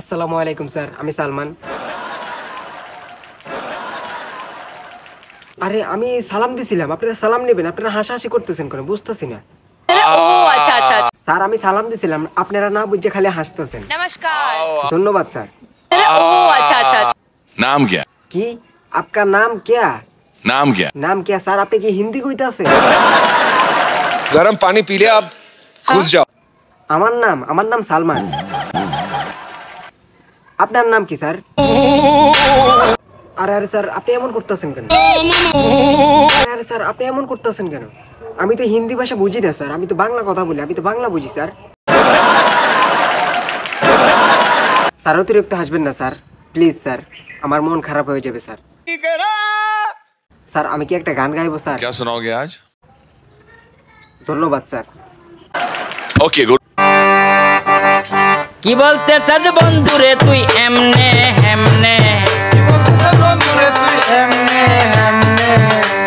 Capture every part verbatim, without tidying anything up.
আসসালামু আলাইকুম স্যার, আমি সালমান। আরে আমি সালাম দিছিলাম, আপনারা সালাম নেবেন, আপনারা হাসাহাসি করতেছেন কেন বুঝতেছি না। ও আচ্ছা আচ্ছা স্যার, আমি সালাম দিছিলাম, আপনারা না বুঝে খালি হাসতেছেন। নমস্কার, ধন্যবাদ স্যার। ও আচ্ছা আচ্ছা, নাম কি কি আপনার? নাম কি নাম কি নাম কি স্যার? আপনি কি হিন্দি কইতাছেন? গরম পানি পিলে আপ ঘুষ যাও। আমার নাম আমার নাম সালমান। আপনার নাম কি স্যার? আরে আরে স্যার আপনি এমন করতেছেন কেন? আরে স্যার আপনি এমন করতেছেন কেন? আমি তো হিন্দি ভাষা বুঝি না স্যার, আমি তো বাংলা কথা বলি, আমি তো বাংলা বুঝি স্যার। স্যার অতিরিক্ত হাসবেন না স্যার, প্লিজ স্যার, আমার মন খারাপ হয়ে যাবে স্যার। স্যার আমি কি একটা গান গাইবো স্যার? কি শোনাওগে আজ? ধন্যবাদ স্যার। Okay good. কি বলতে চাস বন্ধু রে তুই এমনে হেমনে? কি বলতে চাস বন্ধু রে তুই এমনে হেমনে?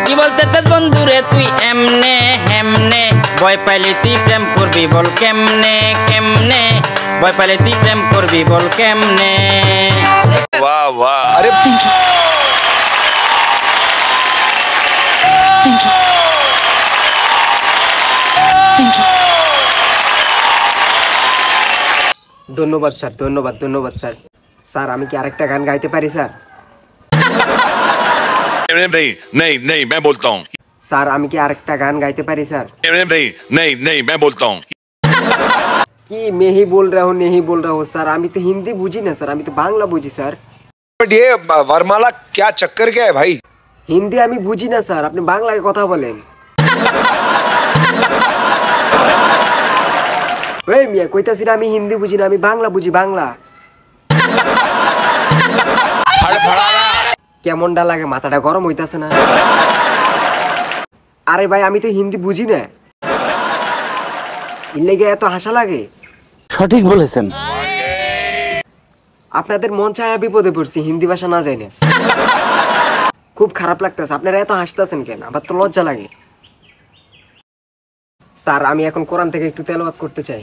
কি বলতে চাস বন্ধু রে তুই এমনে হেমনে? ভয় পাইলে তুই প্রেম করবি বল কেমনে কেমনে? ভয় পাইলে তুই প্রেম করবি বল কেমনে? ওয়াও ওয়াও, আরে thank you thank you thank you. ধন্যবাদ স্যার, ধন্যবাদ ধন্যবাদ স্যার। স্যার আমি কি আরেকটা গান গাইতে পারি স্যার? নেই নেই নেই मैं बोलता हूं। স্যার আমি কি আরেকটা গান গাইতে পারি স্যার? নেই নেই নেই मैं बोलता हूं। কি মেহি बोल रहा हूं नहीं बोल रहा हूं স্যার, আমি তো হিন্দি বুঝি না স্যার, আমি তো বাংলা বুঝি স্যার। बट ये वरमाला क्या चक्कर क्या है भाई? হিন্দি আমি বুঝি না স্যার, আপনি বাংলায় কথা বলেন। ওই মিয়া কইতাছি না আমি হিন্দি বুঝি না, আমি বাংলা বুঝি, বাংলা। কেমনটা লাগে, মাথাটা গরম হইতাছে না? আরে ভাই আমি তো হিন্দি বুঝি না, ইলেগে এত হাসা লাগে। সঠিক বলেছেন। আপনাদের মন চায়া বিপদে পড়ছি, হিন্দি ভাষা না জানি, খুব খারাপ লাগতেছে। আপনারা এত হাসতেছেন কেন? আবার তো লজ্জা লাগে। স্যার আমি এখন কোরআন থেকে একটু তেলাওয়াত করতে চাই।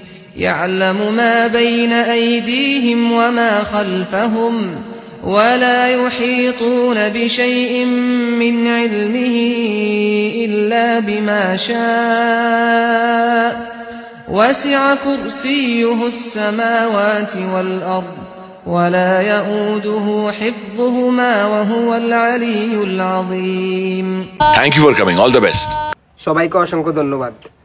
يعلم ما بين أيديهم وما خلفهم ولا يحيطون بشيء من علمه إلا بما شاء وسع كرسيه السماوات والأرض ولا يؤوده حفظهما وهو العلي العظيم. Thank you for coming. All the best. সবাইকে অসংখ্য ধন্যবাদ।